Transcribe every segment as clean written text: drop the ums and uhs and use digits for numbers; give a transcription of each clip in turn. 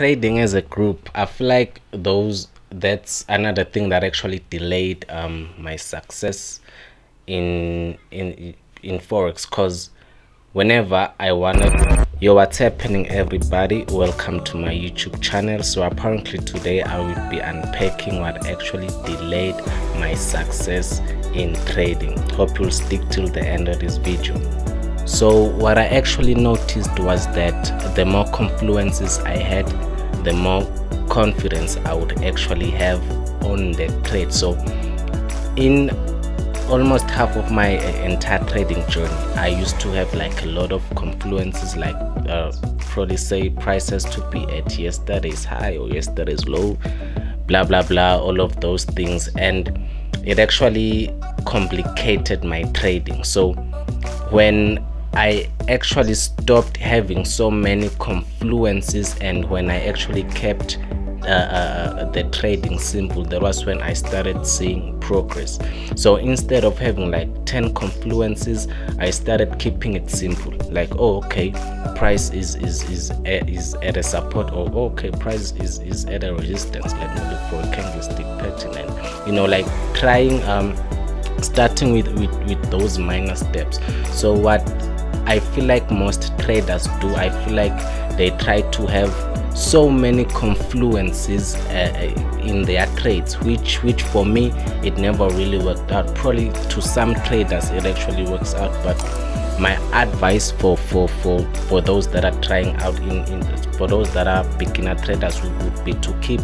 trading as a group, I feel like that's another thing that actually delayed my success in forex, because whenever I wanted... Yo, what's happening everybody, welcome to my YouTube channel. So apparently today I will be unpacking what actually delayed my success in trading. Hope you'll stick till the end of this video. So what I actually noticed was that the more confluences I had, the more confidence I would actually have on the trade. So in almost half of my entire trading journey, I used to have like a lot of confluences, like probably say prices to be at yesterday's high or yesterday's low, blah blah blah, all of those things, and it actually complicated my trading. So when I actually stopped having so many confluences and when I actually kept the trading simple, that was when I started seeing progress. So instead of having like 10 confluences, I started keeping it simple, like, oh okay, price is at a support, or oh, okay, price is at a resistance, let me look for a candlestick pattern, and you know, like trying starting with those minor steps. So what I feel like most traders do, I feel like they try to have so many confluences in their trades, which for me it never really worked out. Probably to some traders it actually works out, but my advice for those that are trying out for those that are beginner traders would be to keep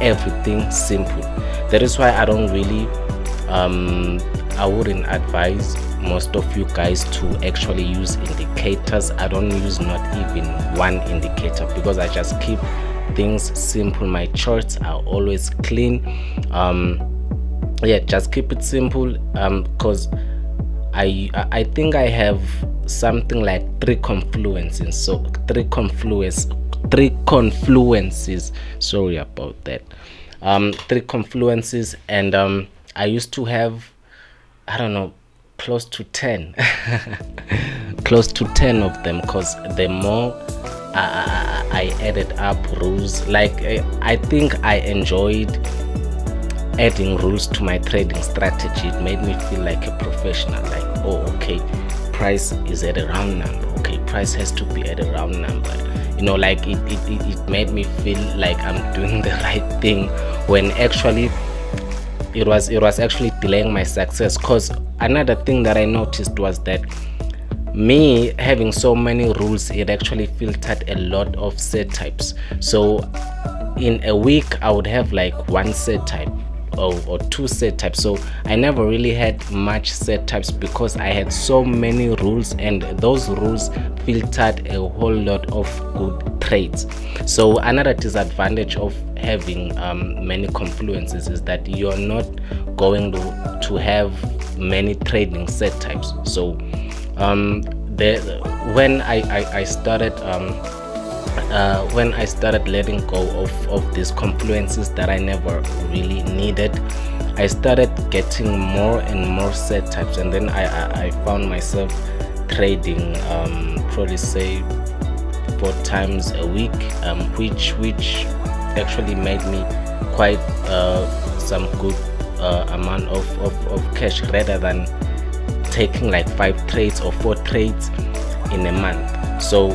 everything simple. That is why I don't really I wouldn't advise most of you guys to actually use indicators. I don't use not even one indicator because I just keep things simple. My charts are always clean. Yeah, just keep it simple, because I think I have something like three confluences, sorry about that, three confluences, and I used to have, I don't know, close to 10 close to 10 of them, because the more I added up rules, like I think I enjoyed adding rules to my trading strategy. It made me feel like a professional, like, oh okay, price is at a round number, okay, price has to be at a round number, you know, like it made me feel like I'm doing the right thing, when actually it was actually delaying my success. Because another thing that I noticed was that me having so many rules, it actually filtered a lot of set types. So in a week I would have like one set type or two set types, so I never really had much set types because I had so many rules, and those rules filtered a whole lot of good trades. So another disadvantage of having many confluences is that you're not going to have many trading set types. So when I started when I started letting go of these confluences that I never really needed, I started getting more and more set types, and then I found myself trading probably say 4 times a week, which actually made me quite some good amount of cash, rather than taking like 5 trades or 4 trades in a month. So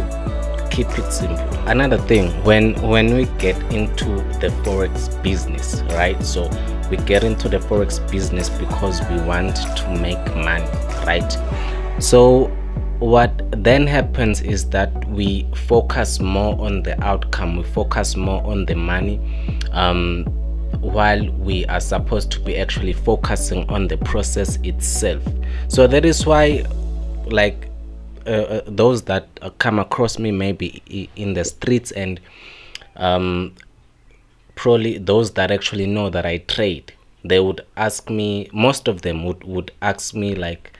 keep it simple. Another thing, when we get into the forex business, right? So we get into the forex business because we want to make money, right? So what then happens is that we focus more on the outcome, we focus more on the money, while we are supposed to be actually focusing on the process itself. So that is why, like, those that come across me maybe in the streets, and probably those that actually know that I trade, they would ask me, most of them would ask me like,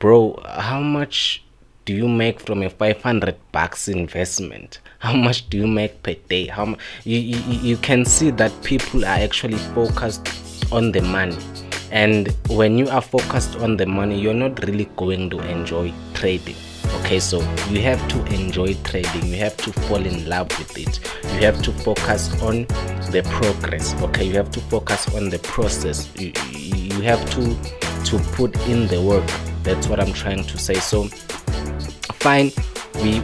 bro, how much do you make from a 500 bucks investment? How much do you make per day? How you can see that people are actually focused on the money. And when you are focused on the money, you're not really going to enjoy trading. Okay, so you have to enjoy trading, you have to fall in love with it, you have to focus on the progress. Okay, you have to focus on the process, you have to put in the work. That's what I'm trying to say. So fine, we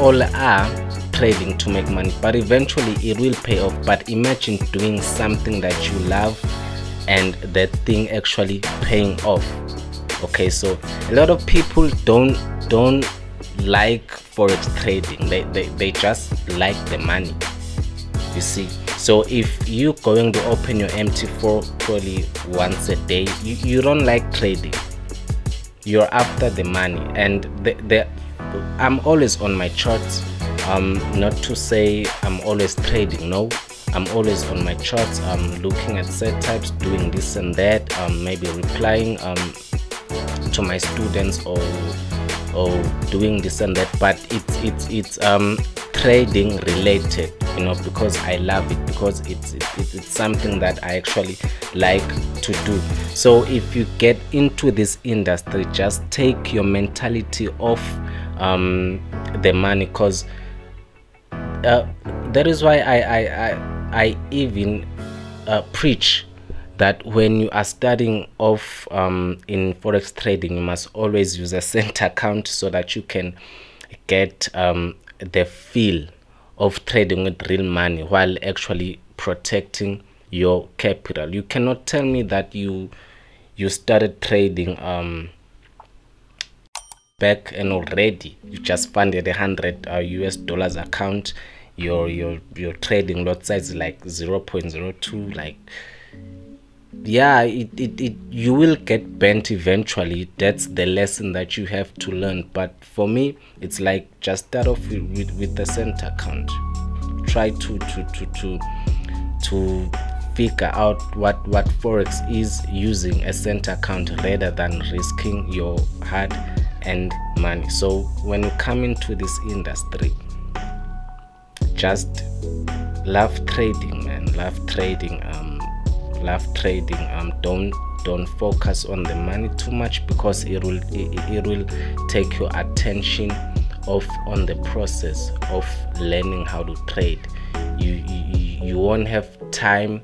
all are trading to make money, but eventually it will pay off. But imagine doing something that you love and that thing actually paying off. Okay, so a lot of people don't like forex trading. They just like the money, you see. So if you're going to open your MT4 probably once a day, you don't like trading, you're after the money. And I'm always on my charts. Not to say I'm always trading, no, I'm always on my charts. I'm looking at set types, doing this and that, maybe replying to my students or doing this and that. But it's trading related, you know, because I love it, because it's something that I actually like to do. So if you get into this industry, just take your mentality off the money, because that is why I even preach that when you are starting off in forex trading, you must always use a cent account so that you can get the feel of trading with real money while actually protecting your capital. You cannot tell me that you started trading back and already you just funded $100 account. Your trading lot size is like 0.02. like, yeah, you will get bent eventually. That's the lesson that you have to learn. But for me, it's like, just start off with the cent account. Try to figure out what forex is using a cent account rather than risking your hard and money. So when you come into this industry, just love trading, man. Love trading, don't focus on the money too much, because it will take your attention off on the process of learning how to trade. You won't have time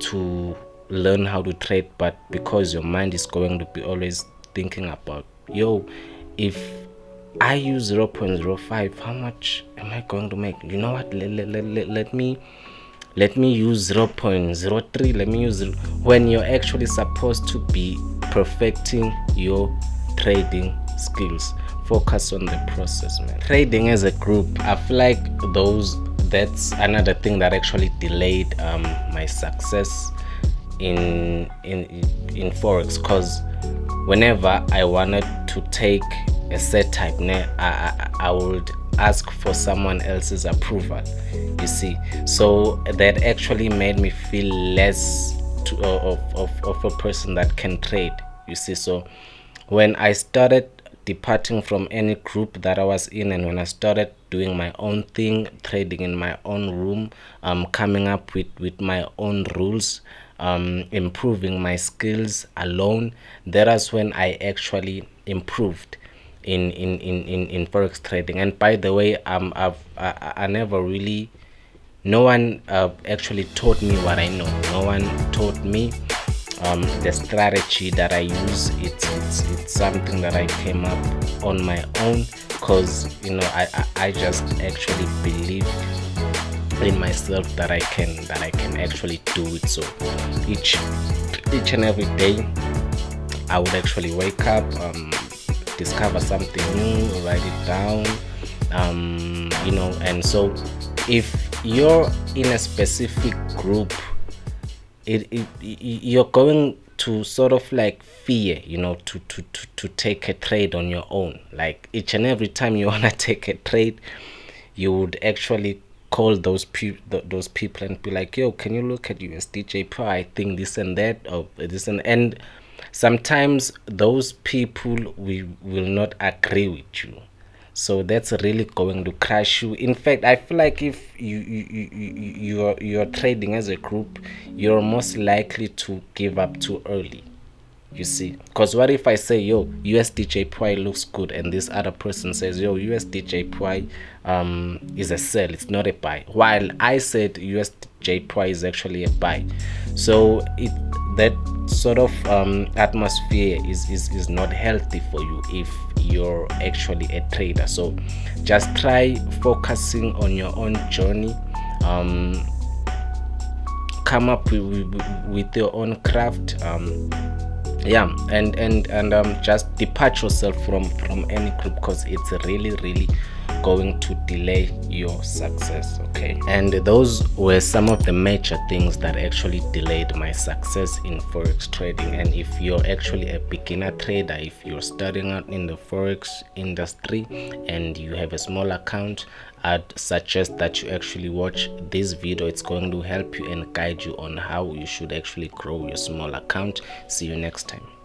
to learn how to trade, but because your mind is going to be always thinking about, yo, if I use 0.05, how much am I going to make? You know what, let me use 0.03, let me use, when you're actually supposed to be perfecting your trading skills. Focus on the process, man. Trading as a group, I feel like that's another thing that actually delayed my success in forex, because whenever I wanted to take a set type, I would ask for someone else's approval, you see. So that actually made me feel less of a person that can trade, you see. So when I started departing from any group that I was in, and when I started doing my own thing, trading in my own room, coming up with my own rules, improving my skills alone, that is when I actually improved in forex trading. And by the way, I never really, no one actually taught me what I know. No one taught me the strategy that I use. It's something that I came up on my own, because, you know, I just actually believe in myself that I can actually do it. So each and every day I would actually wake up, discover something new, write it down, you know. And so if you're in a specific group, you're going to sort of like fear, you know, to take a trade on your own. Like, each and every time you want to take a trade, you would actually call those people and be like, yo, can you look at USDJPY? I think this and that, or this and sometimes those people will not agree with you. So that's really going to crush you. In fact, I feel like if you are trading as a group, you're most likely to give up too early. you see. Because what if I say, yo, USDJPY looks good, and this other person says, yo, USDJPY is a sell, it's not a buy, while I said USDJPY is actually a buy. So that sort of atmosphere is not healthy for you if you're actually a trader. So just try focusing on your own journey. Come up with your own craft, yeah, and just detach yourself from any group, because it's really going to delay your success. Okay, and those were some of the major things that actually delayed my success in forex trading. And if you're actually a beginner trader, if you're starting out in the forex industry and you have a small account, I'd suggest that you actually watch this video. It's going to help you and guide you on how you should actually grow your small account. See you next time.